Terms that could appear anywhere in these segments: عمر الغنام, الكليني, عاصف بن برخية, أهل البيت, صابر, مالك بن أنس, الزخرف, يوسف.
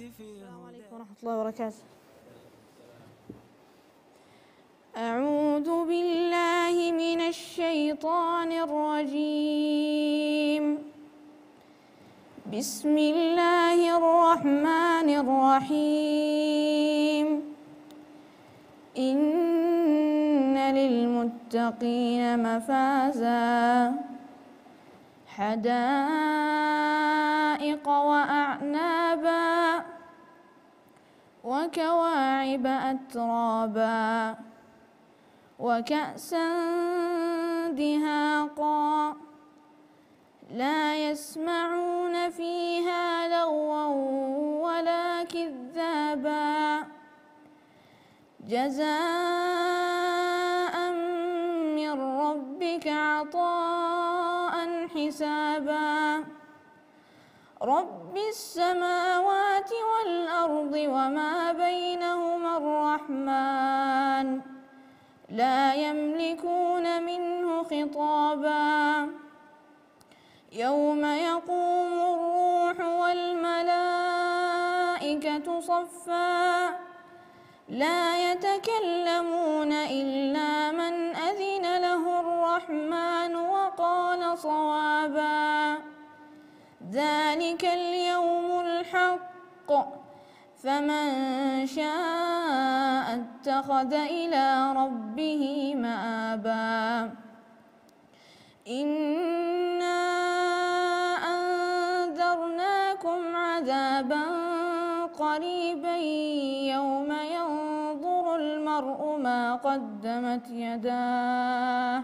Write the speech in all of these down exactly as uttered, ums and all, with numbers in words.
السلام عليكم ورحمة الله وبركاته. أعوذ بالله من الشيطان الرجيم. بسم الله الرحمن الرحيم. إن للمتقين مفازا حدائق وأعنابا وكواعب أترابا وكأسا دهاقا لا يسمعون فيها لغوا ولا كذابا جزاء من ربك عطاء حسابا رب السماوات والأرض وما بينهما الرحمن لا يملكون منه خطابا يوم يقوم الروح والملائكة صفا لا يتكلمون إلا من أذن له الرحمن وقال صوابا ذلك اليوم الحق فمن شاء اتخذ إلى ربه مآبا إنا أنذرناكم عذابا قريبا يوم ينظر المرء ما قدمت يداه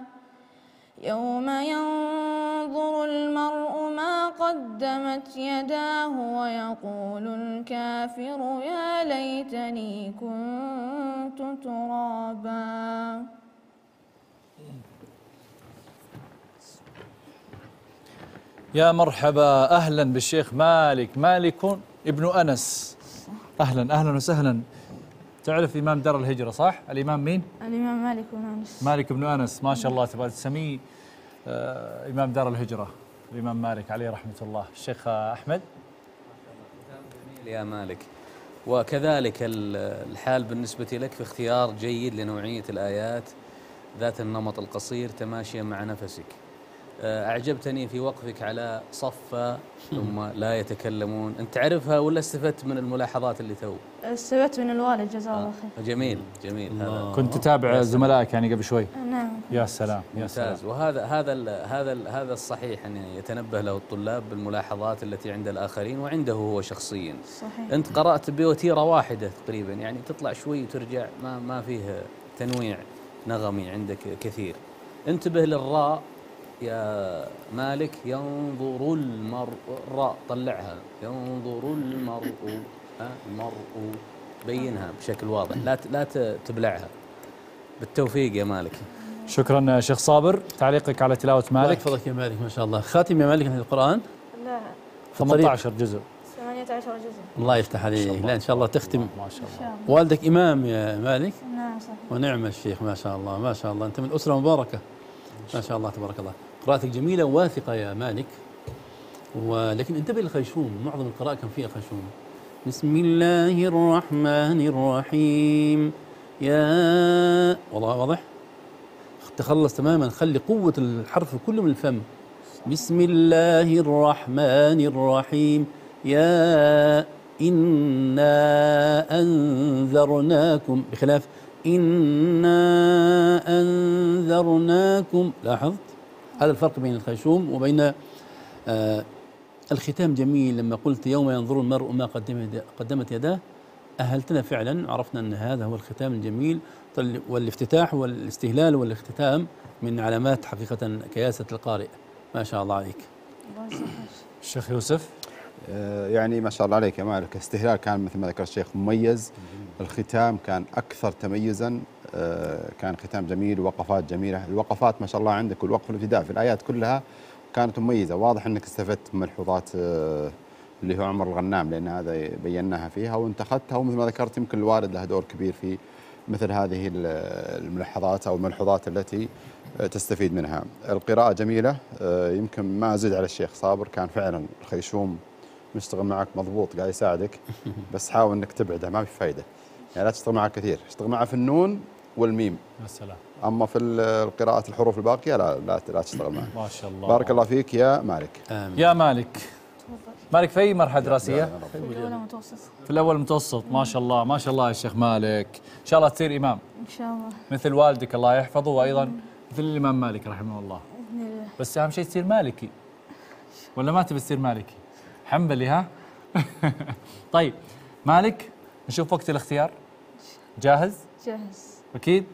يوم ينظر المرء ما قدمت يداه ويقول الكافر يا ليتني كنت ترابا. يا مرحبا، أهلا بالشيخ مالك مالك ابن أنس. أهلا أهلا وسهلا. تعرف إمام دار الهجرة صح؟ الإمام مين؟ الإمام مالك بن أنس. مالك بن أنس ما شاء الله تبارك تسميه آه إمام دار الهجرة، الإمام مالك عليه رحمة الله. الشيخ أحمد يا مالك، وكذلك الحال بالنسبة لك في اختيار جيد لنوعية الآيات ذات النمط القصير تماشيا مع نفسك. أعجبتني في وقفك على صفة ثم لا يتكلمون. أنت تعرفها ولا استفدت من الملاحظات اللي تو؟ استفدت من الوالد جزاه الله خير. جميل جميل. هذا كنت تتابع زملائك يعني قبل شوي؟ نعم. يا سلام يا سلام. ممتاز. وهذا هذا ال هذا ال هذا الصحيح أن يتنبه له الطلاب بالملاحظات التي عند الآخرين وعنده هو شخصيا. صحيح. أنت قرأت بوتيرة واحدة تقريبا، يعني تطلع شوي وترجع، ما ما فيه تنويع نغمي عندك كثير. انتبه للراء يا مالك. ينظر المرء، الراء طلعها، ينظر المرء، المرء بينها بشكل واضح، لا لا تبلعها. بالتوفيق يا مالك. شكرا شيخ صابر، تعليقك على تلاوة مالك. الله يحفظك يا مالك ما شاء الله. خاتم يا مالك من القرآن؟ لا ثمانية عشر جزء. ثمانية عشر جزء. الله يفتح عليك. لا ان شاء الله تختم ما شاء الله. والدك إمام يا مالك؟ نعم صحيح. ونعم الشيخ ما شاء الله ما شاء الله، أنت من أسرة مباركة. ما شاء الله تبارك الله. قراءتك جميلة وواثقة يا مالك، ولكن انتبه للخيشوم، معظم القراءة كان فيها خيشوم. بسم الله الرحمن الرحيم. يا والله واضح؟ تخلص تماما، خلي قوة الحرف كله من الفم. بسم الله الرحمن الرحيم. يا إنا أنذرناكم، بخلاف إنا أنذرناكم. لاحظت هذا الفرق بين الخيشوم وبين آه الختام. جميل لما قلت يوم ينظر المرء ما قدمت يداه، أهلتنا فعلا، عرفنا أن هذا هو الختام الجميل، والافتتاح والاستهلال والاختتام من علامات حقيقة كياسة القارئ. ما شاء الله عليك. الشيخ يوسف يعني ما شاء الله عليك يا مالك، استهلال كان مثل ما ذكر الشيخ مميز، الختام كان أكثر تميزا، كان ختام جميل ووقفات جميلة. الوقفات ما شاء الله عندك، والوقف الابتداء في الآيات كلها كانت مميزة. واضح أنك استفدت من ملحوظات اللي هو عمر الغنام، لأن هذا بيناها فيها وأنت أخذتها، ومثل ما ذكرت يمكن الوالد له دور كبير في مثل هذه الملاحظات أو الملحوظات التي تستفيد منها. القراءة جميلة، يمكن ما أزيد على الشيخ صابر، كان فعلا الخيشوم بيشتغل معك مضبوط قاعد يساعدك، بس حاول انك تبعده، ما في فايده. يعني لا تشتغل معه كثير، اشتغل معه في النون والميم. يا سلام. اما في القراءة الحروف الباقيه لا لا, لا تشتغل معه. ما شاء الله. بارك الله فيك يا مالك. آمين. يا مالك. مالك في أي مرحلة دراسية؟ في الأول متوسط. في الأول متوسط، ما شاء الله، ما شاء الله يا شيخ مالك، إن شاء الله تصير إمام. إن شاء الله. مثل والدك الله يحفظه، وأيضا مثل الإمام مالك رحمه الله. بإذن الله. بس أهم شيء تصير مالكي. ولا ما تبي تصير مالكي؟ حنبلي ها؟ طيب مالك نشوف وقت الاختيار. جاهز؟ جاهز. أكيد؟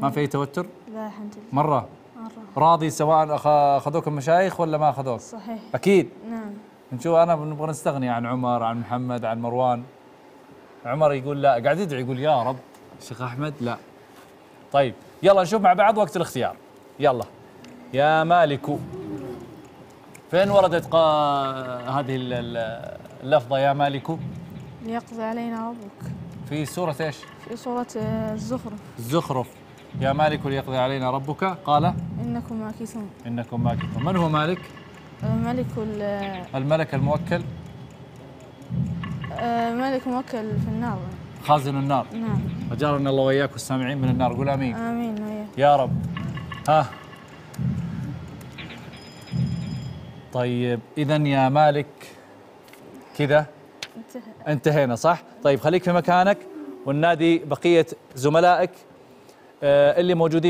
ما في أي توتر؟ لا الحمد لله. مرة؟ مرة. راضي سواء أخذوك المشايخ ولا ما أخذوك؟ صحيح. أكيد؟ نعم. نشوف أنا نبغى نستغني عن عمر، عن محمد، عن مروان. عمر يقول لا، قاعد يدعي يقول يا رب. الشيخ أحمد لا. طيب يلا نشوف مع بعض وقت الاختيار. يلا يا مالك. فين وردت قا... هذه اللفظة يا مالك؟ ليقضي علينا ربك. في سورة ايش؟ في سورة الزخرف. الزخرف. يا مالك ليقضي علينا ربك قال إنكم ماكثون. إنكم ماكثون. من هو مالك؟ ملك الملك الموكل ملك موكل في النار، خازن النار. نعم. أجارنا الله وإياك والسامعين من النار، قول آمين. آمين وإياك يا رب. ها طيب إذا يا مالك كذا انتهينا صح؟ طيب خليك في مكانك والنادي بقية زملائك اللي موجودين